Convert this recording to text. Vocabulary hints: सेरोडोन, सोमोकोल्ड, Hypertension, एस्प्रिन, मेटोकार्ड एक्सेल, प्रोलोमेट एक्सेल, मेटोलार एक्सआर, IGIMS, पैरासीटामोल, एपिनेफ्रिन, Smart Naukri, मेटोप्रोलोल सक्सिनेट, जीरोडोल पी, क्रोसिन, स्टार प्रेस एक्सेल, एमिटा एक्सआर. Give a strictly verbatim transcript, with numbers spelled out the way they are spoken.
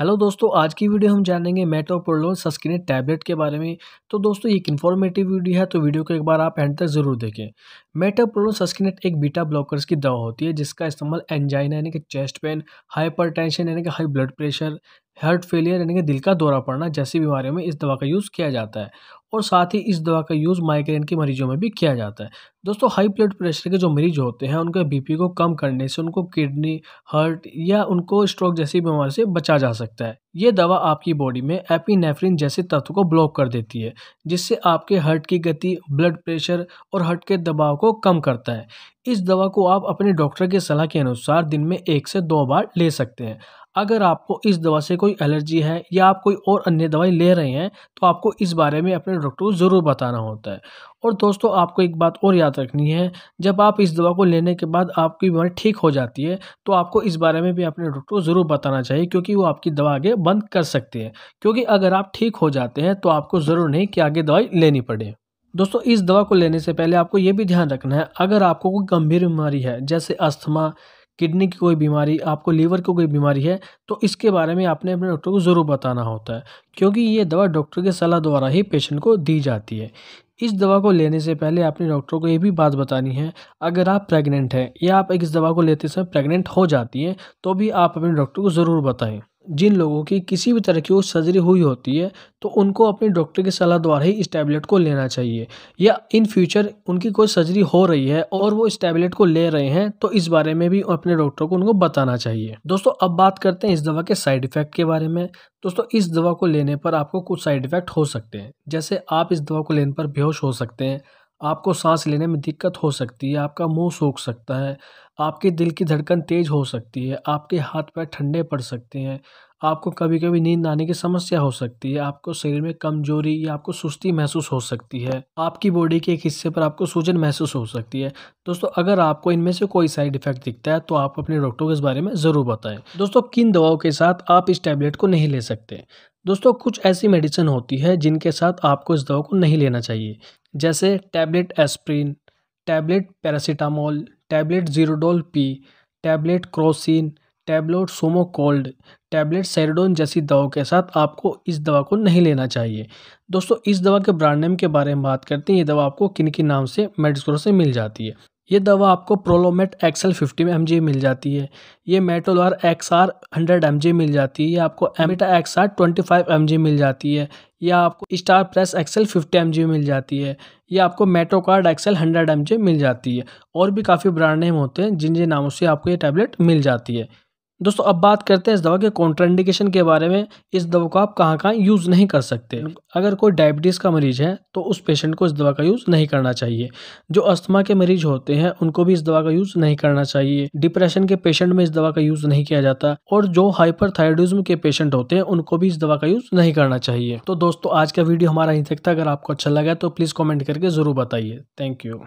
Hello दोस्तों, आज की वीडियो हम जानेंगे मेटोप्रोलोल सक्सिनेट टैबलेट के बारे में। तो दोस्तों एक इन्फॉर्मेटिव वीडियो है, तो वीडियो को एक बार आप एंड तक ज़रूर देखें। मेटोप्रोलोल सक्सिनेट एक बीटा ब्लॉकर्स की दवा होती है जिसका इस्तेमाल एंजाइना यानी कि चेस्ट पेन, हाइपरटेंशन यानी कि high blood pressure, heart failure यानी कि दिल का दौरा पड़ना जैसी बीमारियों में इस दवा का यूज़ किया जाता है। और साथ ही इस दवा का यूज़ माइग्रेन के मरीजों में भी किया जाता है। दोस्तों हाई ब्लड प्रेशर के जो मरीज होते हैं उनके बीपी को कम करने से उनको किडनी, हार्ट या उनको स्ट्रोक जैसी बीमारी से बचा जा सकता है। ये दवा आपकी बॉडी में एपिनेफ्रिन जैसे तत्व को ब्लॉक कर देती है जिससे आपके हार्ट की गति, ब्लड प्रेशर और हार्ट के दबाव को कम करता है। इस दवा को आप अपने डॉक्टर की सलाह के अनुसार दिन में एक से दो बार ले सकते हैं। अगर आपको इस दवा से कोई एलर्जी है या आप कोई और अन्य दवाई ले रहे हैं तो आपको इस बारे में अपने डॉक्टर को ज़रूर बताना होता है। और दोस्तों आपको एक बात और याद रखनी है, जब आप इस दवा को लेने के बाद आपकी बीमारी ठीक हो जाती है तो आपको इस बारे में भी अपने डॉक्टर को ज़रूर बताना चाहिए, क्योंकि वो आपकी दवा आगे बंद कर सकते हैं। क्योंकि अगर आप ठीक हो जाते हैं तो आपको ज़रूर नहीं कि आगे दवाई लेनी पड़े। दोस्तों इस दवा को लेने से पहले आपको ये भी ध्यान रखना है, अगर आपको कोई गंभीर बीमारी है जैसे अस्थमा, किडनी की कोई बीमारी, आपको लीवर की कोई बीमारी है तो इसके बारे में आपने अपने डॉक्टर को ज़रूर बताना होता है, क्योंकि ये दवा डॉक्टर के सलाह द्वारा ही पेशेंट को दी जाती है। इस दवा को लेने से पहले आपने डॉक्टर को ये भी बात बतानी है, अगर आप प्रेग्नेंट हैं या आप इस दवा को लेते समय प्रेग्नेंट हो जाती हैं तो भी आप अपने डॉक्टर को ज़रूर बताएँ। जिन लोगों की किसी भी तरह की सर्जरी हुई होती है तो उनको अपने डॉक्टर की सलाह द्वारा ही इस टैबलेट को लेना चाहिए, या इन फ्यूचर उनकी कोई सर्जरी हो रही है और वो इस टैबलेट को ले रहे हैं तो इस बारे में भी अपने डॉक्टर को उनको बताना चाहिए। दोस्तों अब बात करते हैं इस दवा के साइड इफ़ेक्ट के बारे में। दोस्तों इस दवा को लेने पर आपको कुछ साइड इफ़ेक्ट हो सकते हैं, जैसे आप इस दवा को लेने पर बेहोश हो सकते हैं, आपको सांस लेने में दिक्कत हो सकती है, आपका मुंह सूख सकता है, आपके दिल की धड़कन तेज़ हो सकती है, आपके हाथ पैर ठंडे पड़ सकते हैं, आपको कभी कभी नींद आने की समस्या हो सकती है, आपको शरीर में कमजोरी या आपको सुस्ती महसूस हो सकती है, आपकी बॉडी के एक हिस्से पर आपको सूजन महसूस हो सकती है। दोस्तों अगर आपको इनमें से कोई साइड इफेक्ट दिखता है तो आप अपने डॉक्टर को इस बारे में ज़रूर बताएं। दोस्तों किन दवाओं के साथ आप इस टैबलेट को नहीं ले सकते। दोस्तों कुछ ऐसी मेडिसिन होती है जिनके साथ आपको इस दवा को नहीं लेना चाहिए, जैसे tablet एस्प्रिन, tablet पैरासीटामोल, tablet जीरोडोल पी, tablet क्रोसिन, tablet सोमोकोल्ड, टैबलेट सेरोडोन जैसी दवाओं के साथ आपको इस दवा को नहीं लेना चाहिए। दोस्तों इस दवा के ब्रांड नेम के बारे में बात करते हैं, ये दवा आपको किन किन नाम से मेडिकल स्टोर से मिल जाती है। ये दवा आपको प्रोलोमेट एक्सेल fifty M G मिल जाती है, ये मेटोलार एक्सआर hundred M G मिल जाती है, ये आपको एमिटा एक्सआर twenty five M G मिल जाती है, या आपको स्टार प्रेस एक्सेल fifty M G मिल जाती है, या आपको मेटोकार्ड एक्सेल hundred M G मिल जाती है। और भी काफ़ी ब्रांड नेम होते हैं जिन जिन नामों से आपको ये टैबलेट मिल जाती है। दोस्तों अब बात करते हैं इस दवा के कॉन्ट्राइंडेशन के बारे में। इस दवा को आप कहाँ कहाँ यूज़ नहीं कर सकते। अगर कोई डायबिटीज़ का मरीज़ है तो उस पेशेंट को इस दवा का यूज़ नहीं करना चाहिए। जो अस्थमा के मरीज़ होते हैं उनको भी इस दवा का यूज़ नहीं करना चाहिए। डिप्रेशन के पेशेंट में इस दवा का यूज़ नहीं किया जाता, और जो हाइपरथायरॉइडिज्म के पेशेंट होते हैं उनको भी इस दवा का यूज़ नहीं करना चाहिए। तो दोस्तों आज का वीडियो हमारा यहीं तक था। अगर आपको अच्छा लगा तो प्लीज़ कॉमेंट करके ज़रूर बताइए। Thank you.